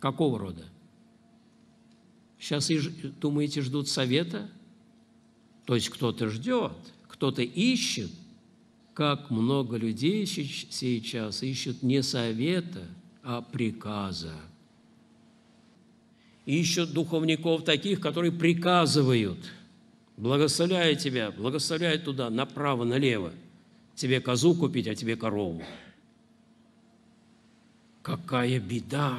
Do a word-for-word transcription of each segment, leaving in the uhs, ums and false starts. Какого рода? Сейчас, думаете, ждут совета? То есть кто-то ждет, кто-то ищет. Как много людей сейчас ищут не совета, а приказа. Ищут духовников таких, которые приказывают. Благословляю тебя, благословляю туда, направо, налево. Тебе козу купить, а тебе корову. Какая беда!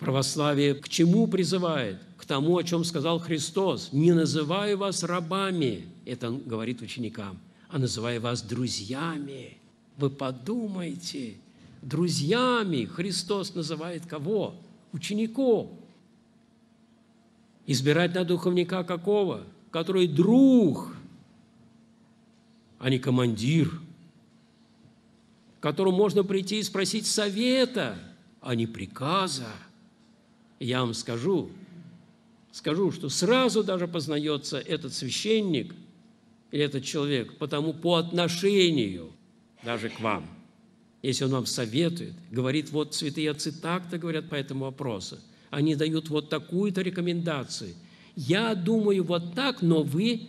Православие к чему призывает? К тому, о чем сказал Христос. «Не называю вас рабами», это он говорит ученикам, «а называю вас друзьями». Вы подумайте, друзьями Христос называет кого? Учеников. Избирать на духовника какого? Который друг, а не командир, к которому можно прийти и спросить совета, а не приказа. Я вам скажу, скажу, что сразу даже познается этот священник или этот человек, потому по отношению даже к вам. Если он вам советует, говорит, вот святые отцы так-то говорят по этому вопросу, они дают вот такую-то рекомендацию. Я думаю вот так, но вы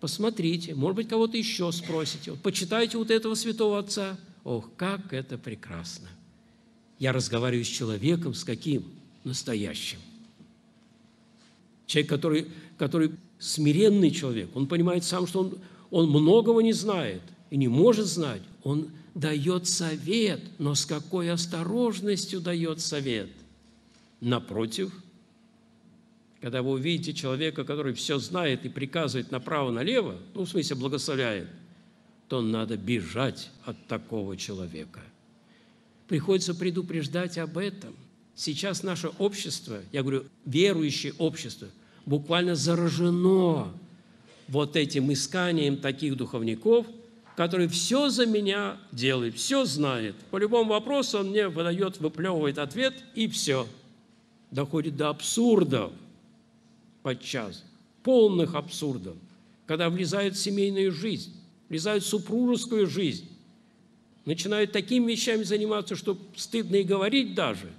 посмотрите, может быть, кого-то еще спросите, вот, почитайте вот этого святого отца. Ох, как это прекрасно! Я разговариваю с человеком, с каким? Настоящим. Человек, который, который смиренный человек, он понимает сам, что он, он многого не знает и не может знать, он дает совет, но с какой осторожностью дает совет? Напротив, когда вы увидите человека, который все знает и приказывает направо-налево, ну, в смысле, благословляет, то надо бежать от такого человека. Приходится предупреждать об этом. Сейчас наше общество, я говорю, верующее общество, буквально заражено вот этим исканием таких духовников, который все за меня делает, все знает. По любому вопросу он мне выдает, выплевывает ответ, и все. Доходит до абсурдов подчас, полных абсурдов, когда влезают в семейную жизнь, влезают в супружескую жизнь, начинают такими вещами заниматься, что стыдно и говорить даже.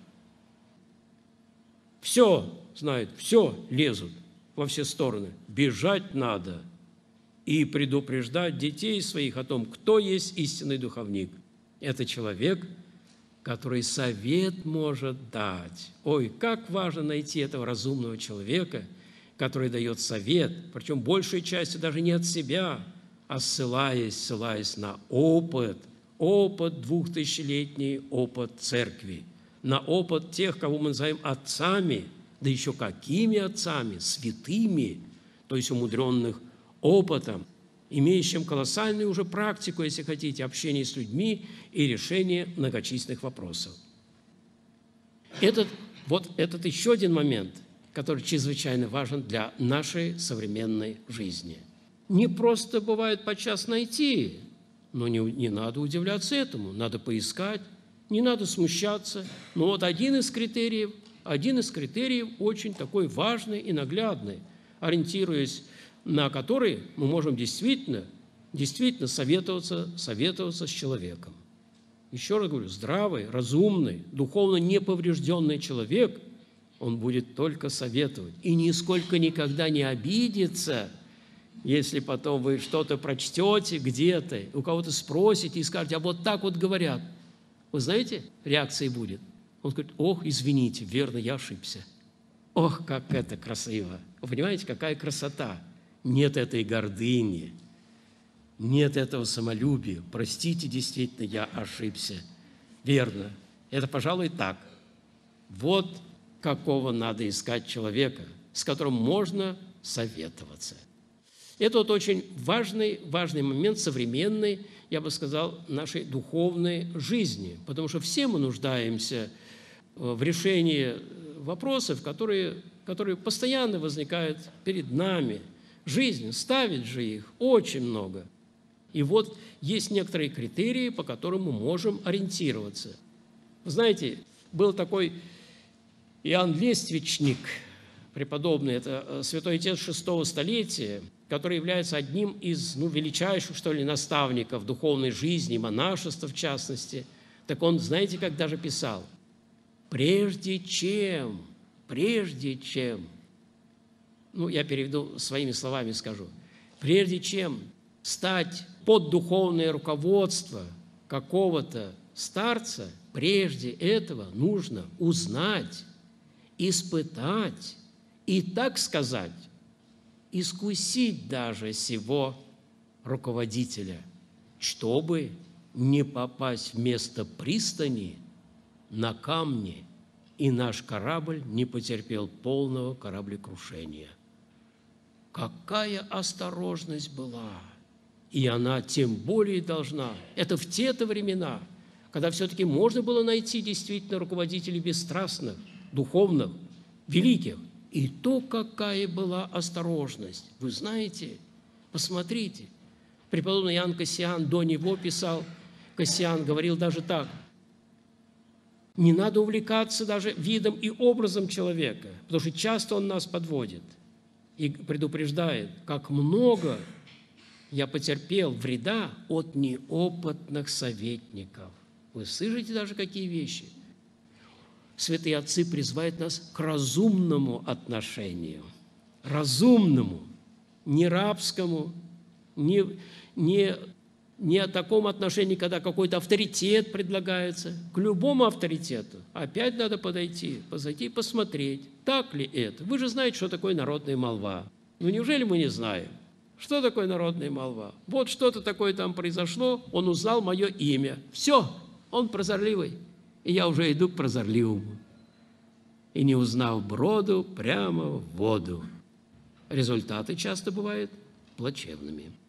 Все знают, все лезут во все стороны. Бежать надо. И предупреждать детей своих о том, кто есть истинный духовник. Это человек, который совет может дать. Ой, как важно найти этого разумного человека, который дает совет, причем большей частью даже не от себя, а ссылаясь, ссылаясь на опыт, опыт двухтысячелетний, опыт церкви, на опыт тех, кого мы называем отцами, да еще какими отцами, святыми, то есть умудренных опытом, имеющим колоссальную уже практику, если хотите, общение с людьми и решение многочисленных вопросов. Этот, вот этот еще один момент, который чрезвычайно важен для нашей современной жизни. Не просто бывает подчас найти, но не, не надо удивляться этому, надо поискать, не надо смущаться. Но вот один из критериев, один из критериев очень такой важный и наглядный, ориентируясь на которые мы можем действительно, действительно советоваться, советоваться с человеком. Еще раз говорю, здравый, разумный, духовно неповрежденный человек, он будет только советовать и нисколько никогда не обидится, если потом вы что-то прочтете где-то, у кого-то спросите и скажете, а вот так вот говорят. Вы знаете, реакция будет. Он говорит, ох, извините, верно, я ошибся. Ох, как это красиво. Вы понимаете, какая красота. Нет этой гордыни, нет этого самолюбия. Простите, действительно, я ошибся. Верно. Это, пожалуй, так. Вот какого надо искать человека, с которым можно советоваться. Это вот очень важный, важный момент современной, я бы сказал, нашей духовной жизни, потому что все мы нуждаемся в решении вопросов, которые, которые постоянно возникают перед нами. Жизнь, ставит же их очень много. И вот есть некоторые критерии, по которым мы можем ориентироваться. Вы знаете, был такой Иоанн Лествичник, преподобный, это святой отец шестого столетия, который является одним из ну, величайших, что ли, наставников духовной жизни, монашества в частности. Так он, знаете, как даже писал, прежде чем, прежде чем, ну, я переведу своими словами, скажу, прежде чем стать под духовное руководство какого-то старца, прежде этого нужно узнать, испытать и, так сказать, искусить даже сего руководителя, чтобы не попасть в место пристани на камни, и наш корабль не потерпел полного кораблекрушения. Какая осторожность была! И она тем более должна. Это в те-то времена, когда все-таки можно было найти действительно руководителей бесстрастных, духовных, великих. И то, какая была осторожность. Вы знаете, посмотрите, преподобный Иоанн Кассиан до него писал, Кассиан говорил даже так: не надо увлекаться даже видом и образом человека, потому что часто он нас подводит и предупреждает, как много я потерпел вреда от неопытных советников. Вы слышите даже какие вещи? Святые отцы призывают нас к разумному отношению, разумному, не рабскому, не, не, не о таком отношении, когда какой-то авторитет предлагается. К любому авторитету опять надо подойти, подойти и посмотреть, так ли это. Вы же знаете, что такое народная молва. Ну, неужели мы не знаем, что такое народная молва? Вот что-то такое там произошло, он узнал мое имя. Все, он прозорливый. И я уже иду к прозорливому. И не узнал броду, прямо в воду. Результаты часто бывают плачевными.